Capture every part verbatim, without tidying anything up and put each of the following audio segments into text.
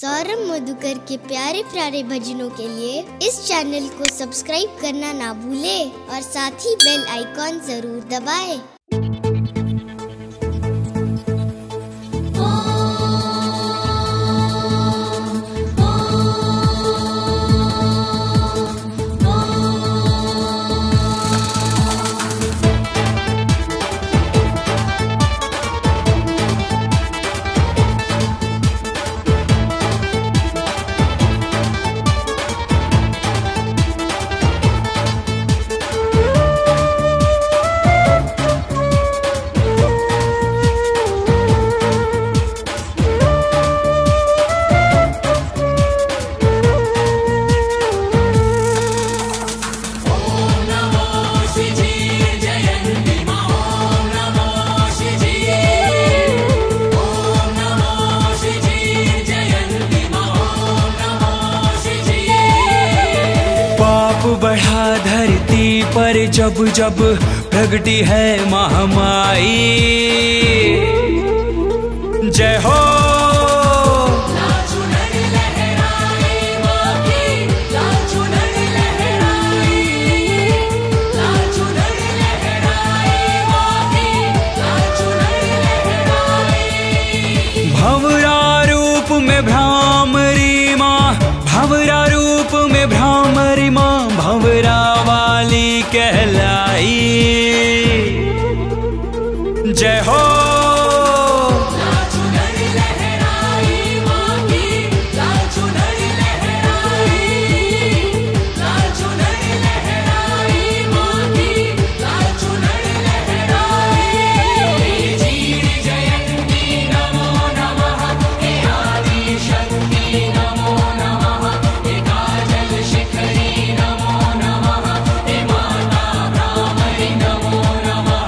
सौरभ मधुकर के प्यारे प्यारे भजनों के लिए इस चैनल को सब्सक्राइब करना ना भूलें और साथ ही बेल आइकॉन जरूर दबाएं। बढ़ा धरती पर जब जब प्रगटी है महामाई। जय हो लाजुनर लहराए, मां की लाजुनर लहराए, लाजुनर लहराए, मां की लाजुनर लहराए। भवरा रूप में भ्रामरी मां, भवरा रूप में भ्रामरी मां, भवरा वाली कहलाई। जय हो लाजुनर लहराए, मां की लाजुनर लहराए, लाजुनर लहराए, मां की लाजुनर लहराए। जीण जयंती नमो नमः, हे आदि शक्ति नमो नमः, हे काजल शिखरी नमो नमः, हे माता ब्राह्मणी नमो नमः।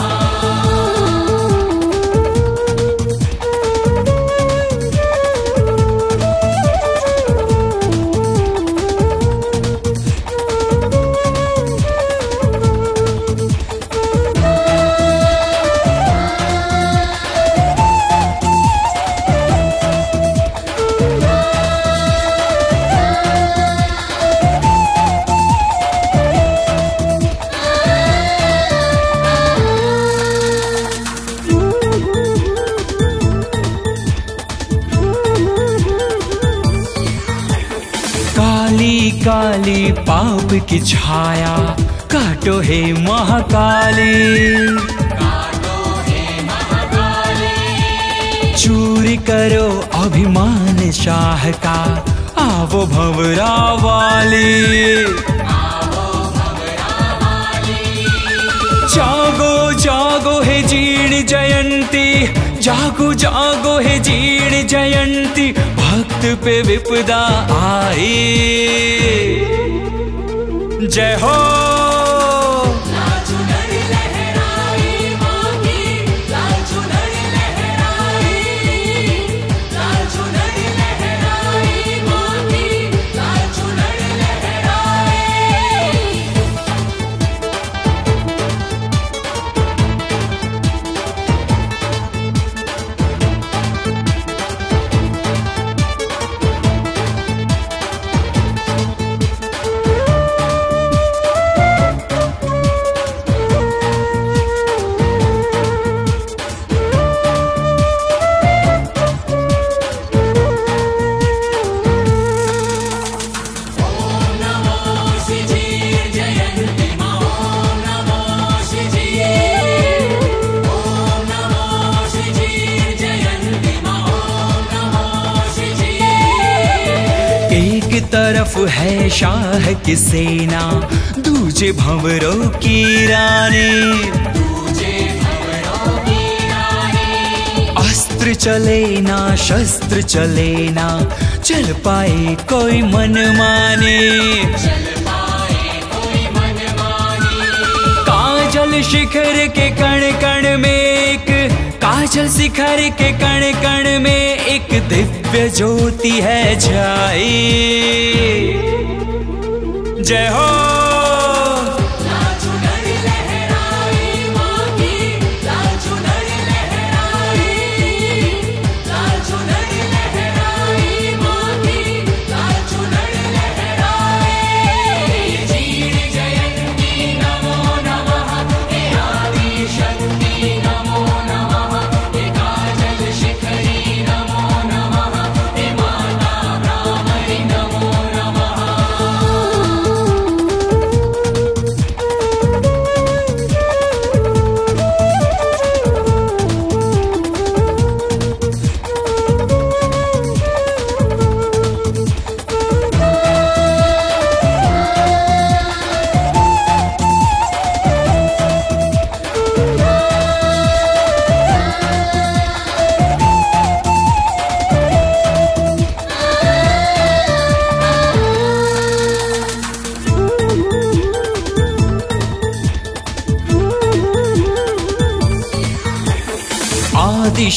काली काली पाप की छाया काटो हे महाकाली, काटो हे महाकाली। चूरी करो अभिमान शाह का, आवो भवरा वाली, आवो भवरा वाली। जागो जागो हे जीण जयंती, जागो जागो हे जीण जयंती, भक्त पे विपदा आई। जय हो लाजुनर लहराए, मां की लाजुनर लहराए, लाजुनर लहराए, मां की लाजुनर लहराए। एक तरफ है शाह की सेना, दूजे भंवरों की रानी, दूजे भंवरों की रानी। अस्त्र चले ना शस्त्र चले ना, चल पाए कोई मनमानी, चल पाए कोई मनमानी। काजल शिखर के कण कण में एक, काजल शिखर के कण कण में एक दिव्य ज्योति है छाई। जय हो लाजुनर लहराए, मां की लाजुनर लहराए, लाजुनर लहराए, मां की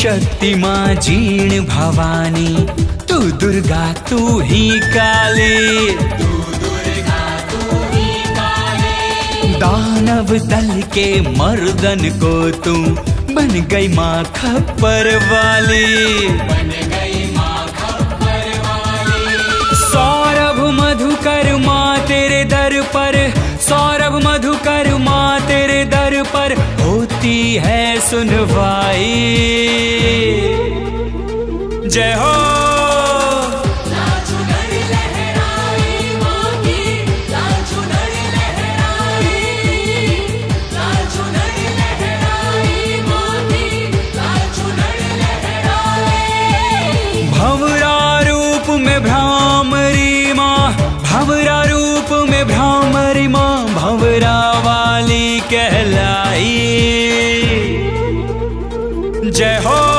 शक्ति माँ जीर्ण भवानी, तू दुर्गा तू ही काली, तू दुर्गा तू ही काली। दानव दल के मर्दन को तू बन गई माँ खप्पर वाली, बन गई माँ खप्पर वाली। सौरभ मधुकर माँ तेरे दर पर, सौरभ मधुकर माँ तेरे दर पर होती है सुनवाई। जय हो। वाली कहलाई। जय हो।